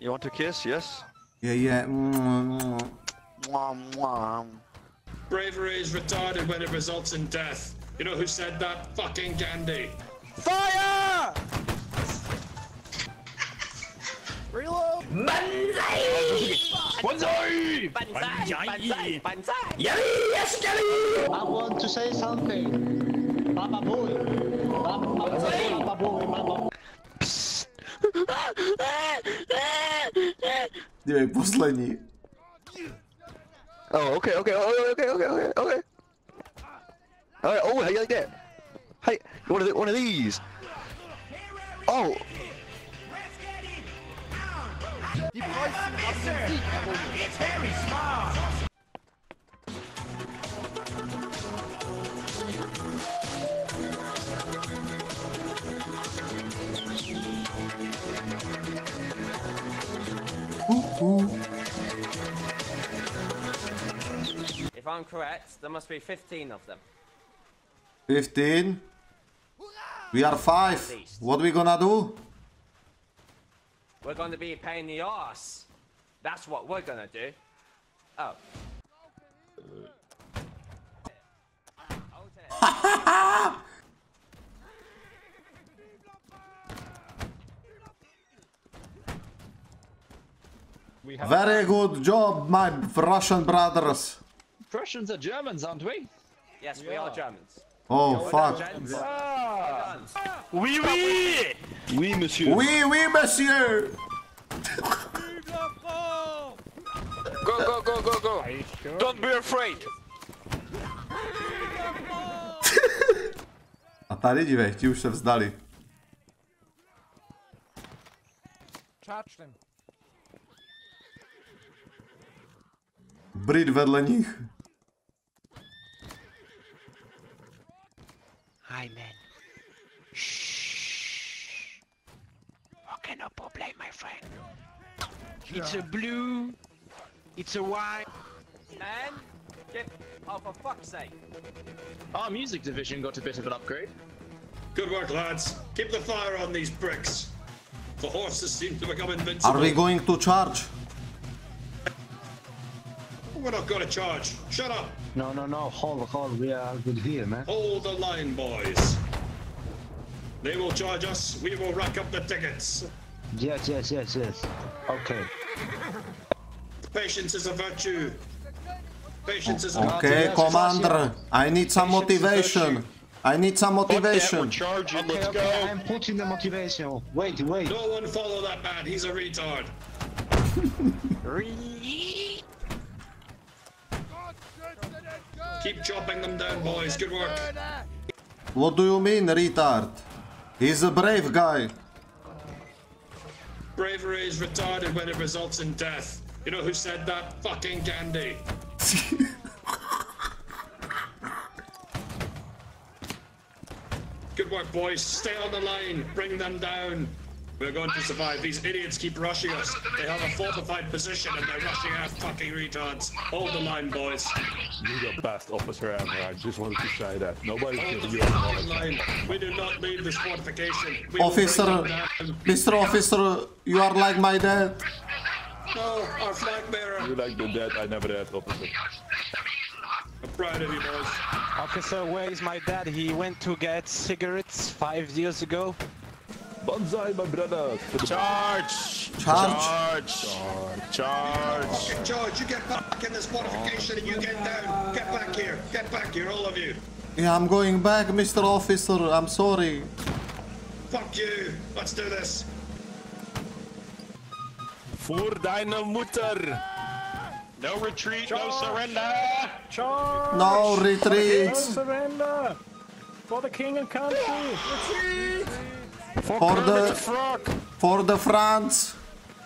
You want to kiss? Yes? Yeah, yeah. Bravery is retarded when it results in death. You know who said that? Fucking Gandhi. Fire! Reload! Banzai! Banzai! Banzai! Banzai! Yes, Gandhi! I want to say something. Baba boy. Baba boy. Baba boy. Dívej, poslední. Oh, okay. Alright, oh, how you like that? Hey, one of these. Oh. It's very small. If I'm correct, there must be 15 of them. 15? We are 5. What are we gonna do? We're gonna be a pain in the ass. That's what we're gonna do. Oh. Very good job, my Russian brothers. Russians are Germans, aren't we? Yes, we are Germans. Oh, fuck. Oui, oui! Oui, monsieur. Oui, oui, monsieur! Go. Don't be afraid. A tady, dívej, ti už se vzdali. Charge them. Bryd vedle nich. Hi, man. Shh. Okay, no problem, my friend. It's a blue. It's a white. Man, get off, for fuck's sake. Our music division got a bit of an upgrade. Good work, lads. Keep the fire on these bricks. The horses seem to become invincible. Are we going to charge? We're not gonna charge. Shut up. No. Hold. We are good here, man. Hold the line, boys. They will charge us. We will rack up the tickets. Yes. Okay. Patience is a virtue. Patience is a virtue. Okay, commander. I need some motivation. We're charging. Let's go. I'm putting the motivation. Wait. No one follow that man. He's a retard. Keep chopping them down, boys. Good work. What do you mean, retard? He's a brave guy. Bravery is retarded when it results in death. You know who said that? Fucking Gandhi. Good work, boys. Stay on the line. Bring them down. We're going to survive. These idiots keep rushing us. They have a fortified position and they're rushing our fucking retards. Hold the line, boys. You're the best officer ever. I just wanted to say that. Nobody's giving you a line. We do not leave this fortification. Officer, Mr. Officer, you are like my dad. No, our flag bearer. You like the dad I never had, officer. I'm proud of you, boys. Officer, where is my dad? He went to get cigarettes 5 years ago. Banzai, my brother! Charge! You get back in this fortification and you get down! Get back here, all of you! Yeah, I'm going back, Mr. Officer, I'm sorry. Fuck you! Let's do this! Voor deine Mutter! No retreat, charge. No surrender! Charge! No retreat! No surrender! For the king and country! Retreat! For the France,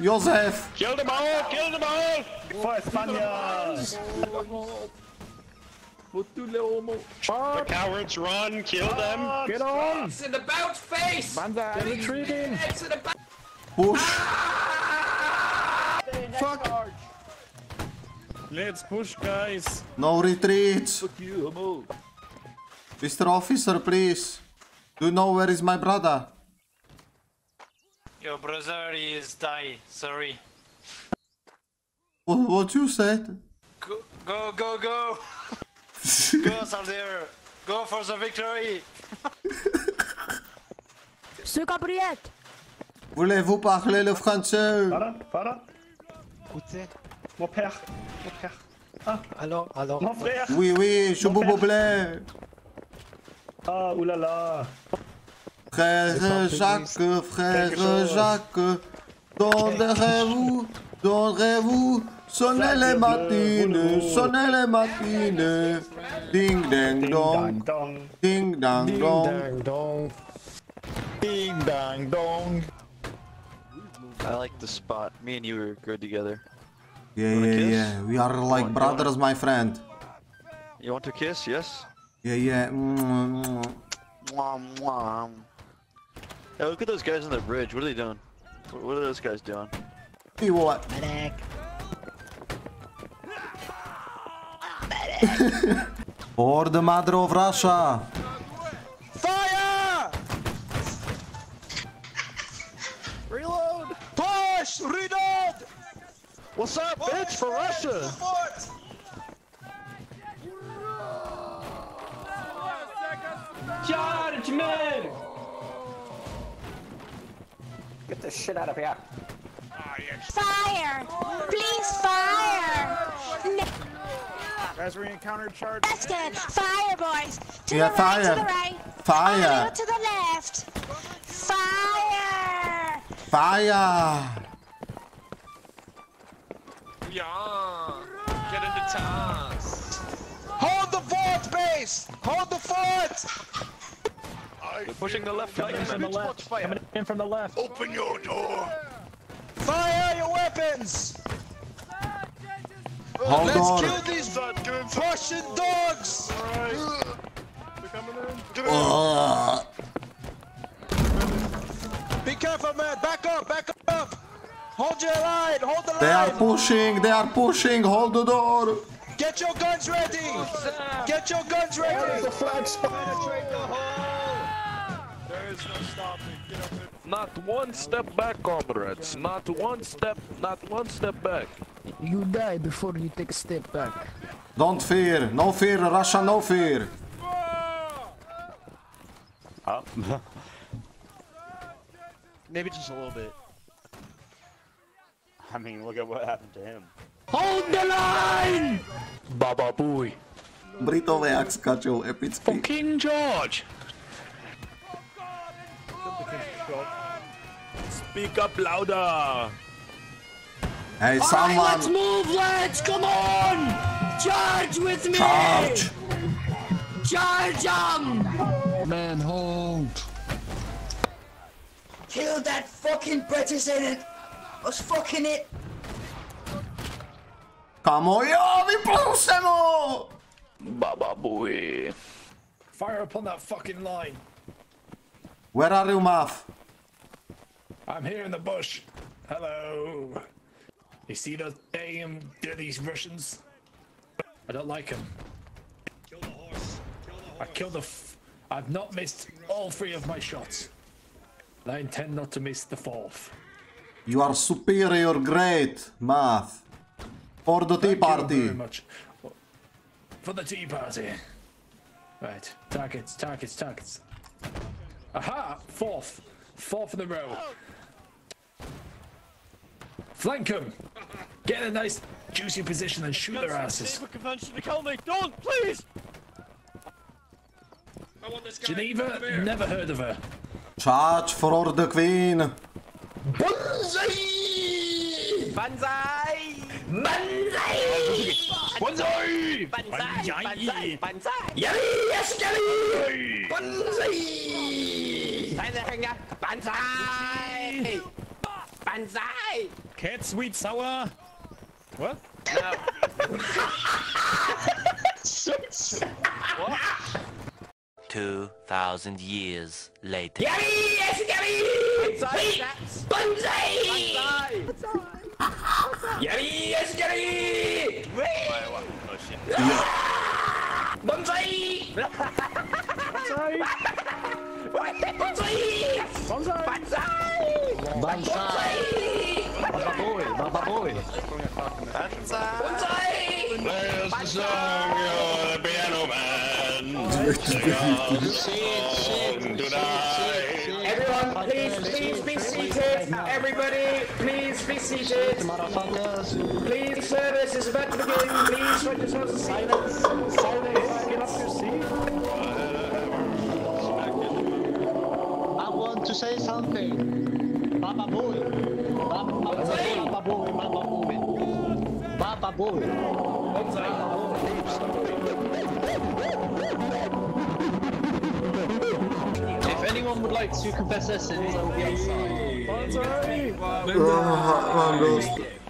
Joseph. Kill them all. For España. The cowards run. Kill them. Get on. It's an about face. They're retreating. It's an about. Push. Ah! Fuck. Let's push, guys. No retreat. Fuck you, homo. Mr. Officer, please. Do you know where is my brother? Your brother is die, sorry. What you said? Go! Go, soldier! Go for the victory! Ce cabriette! Voulez-vous parler le français? Pardon? Écoutez. Mon père. Ah, alors. Mon frère! Oui, je vous plaît! Ah, oulala! Frère Jacques, donnerez-vous, sonnez les matines, ding dang dong. I like the spot. Me and you are good together. Yeah. We are like brothers, my friend. You want to kiss? Yes. Yeah. Mwah. Hey, look at those guys on the bridge. What are they doing? What are those guys doing? Medic. For the mother of Russia. Fire! Reload. Push. Reload. What's up, bitch? For Russia. Support. Charge, man! Get this shit out of here. Fire! Please fire! No. As we encounter charge. That's good. Fire, boys. To the right. Fire. A little to the left. Fire! Fire! Yeah. Get in the tanks. Hold the fort, base! Hold the fort! They're pushing the left flank. Coming in from the left. Open your door. Fire your weapons. Let's kill these Russian dogs. Right. They're coming in. Be careful, man. Back up. Hold your line. Hold the line. They are pushing. Hold the door. Get your guns ready. Where is the flag spot? Penetrate the hole. Not one step back, comrades. Not one step back. You die before you take a step back. Don't fear. No fear, Russia, no fear. Maybe just a little bit. I mean, look at what happened to him. Hold the line! Baba Booey. Britové jak skáčou epicky. Fucking George! Speak up louder! Hey, someone! Right, let's move, lads! Come on! Charge with me! Charge them! Man, hold! Kill that fucking British in it! Let's fucking it! Kamoyo, vyplousemo! Baba Booey! Fire upon that fucking line! Where are you, Muff? I'm here in the bush. Hello. You see those damn dirty Russians? I don't like them. Kill the horse. I've not missed all three of my shots. And I intend not to miss the fourth. You are superior, great, Math. For the Tea Party. Thank you very much. For the Tea Party. Right. Targets. Aha! Fourth in a row. Flank them! Get in a nice, juicy position and shoot their asses. Don't, please! I want this guy. Geneva, never heard of her. Charge for the Queen! Banzai! Banzai! Cat sweet sour! What? No. What? 2,000 years later. Banzai! Banzai! Bababoy! Banzai! There's the song of the piano man. Sit, everyone, please be seated. Everybody, please be seated. Please, service is about to begin. Please, let yourselves to silence. Silence, get off your seat. To say something. Baba boy. Baba boy. If anyone would like to confess their sins, I will be outside.